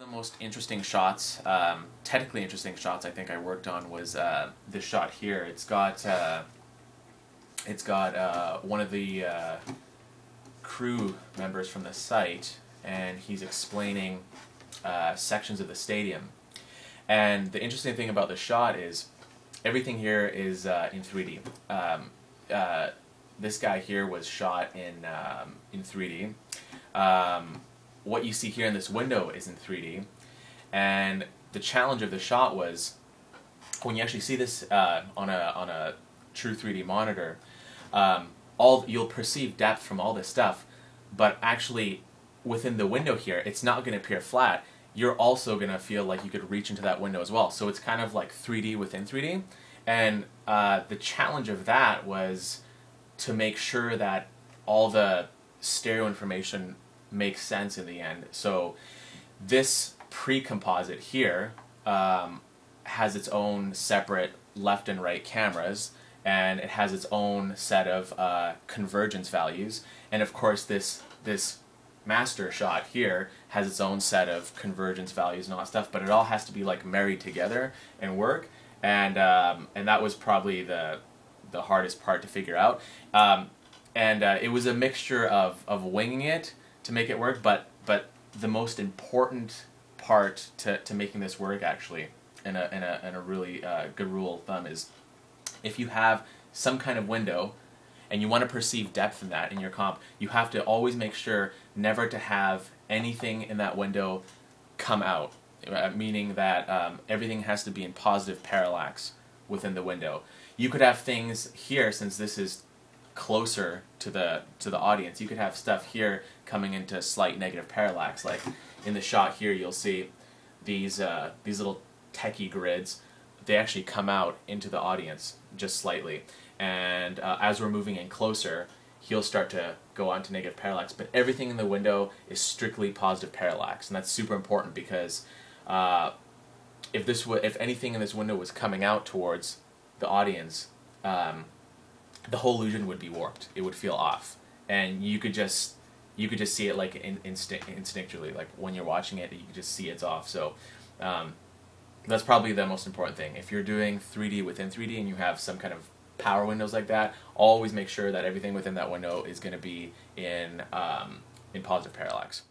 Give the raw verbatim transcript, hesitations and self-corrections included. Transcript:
One of the most interesting shots, um, technically interesting shots I think I worked on was uh, this shot here. It's got, uh, it's got uh, one of the uh, crew members from the site, and he's explaining uh, sections of the stadium. And the interesting thing about the shot is everything here is uh, in three D. Um, uh, this guy here was shot in, um, in three D. Um, What you see here in this window is in three D, and the challenge of the shot was when you actually see this uh, on a on a true three D monitor, um, all you'll perceive depth from all this stuff, but actually within the window here, it's not going to appear flat. You're also going to feel like you could reach into that window as well. So it's kind of like three D within three D, and uh, the challenge of that was to make sure that all the stereo information makes sense in the end. So this pre-composite here um, has its own separate left and right cameras, and it has its own set of uh, convergence values, and of course this this master shot here has its own set of convergence values and all that stuff, but it all has to be like married together and work, and um, and that was probably the the hardest part to figure out, um, and uh, it was a mixture of of winging it to make it work, but but the most important part to, to making this work actually, and a, and a, and a really uh, good rule of thumb is if you have some kind of window and you want to perceive depth in that in your comp, you have to always make sure never to have anything in that window come out, meaning that um, everything has to be in positive parallax within the window. You could have things here, since this is closer to the to the audience, you could have stuff here coming into slight negative parallax. Like in the shot here, you'll see these uh, these little techie grids. They actually come out into the audience just slightly, and uh, as we're moving in closer, he'll start to go on to negative parallax. But everything in the window is strictly positive parallax, and that's super important because uh, if this w if anything in this window was coming out towards the audience, Um, the whole illusion would be warped. It would feel off, and you could just you could just see it like in, instinct, instinctually. Like when you're watching it, you could just see it's off. So um, that's probably the most important thing. If you're doing three D within three D and you have some kind of power windows like that, always make sure that everything within that window is going to be in um, in positive parallax.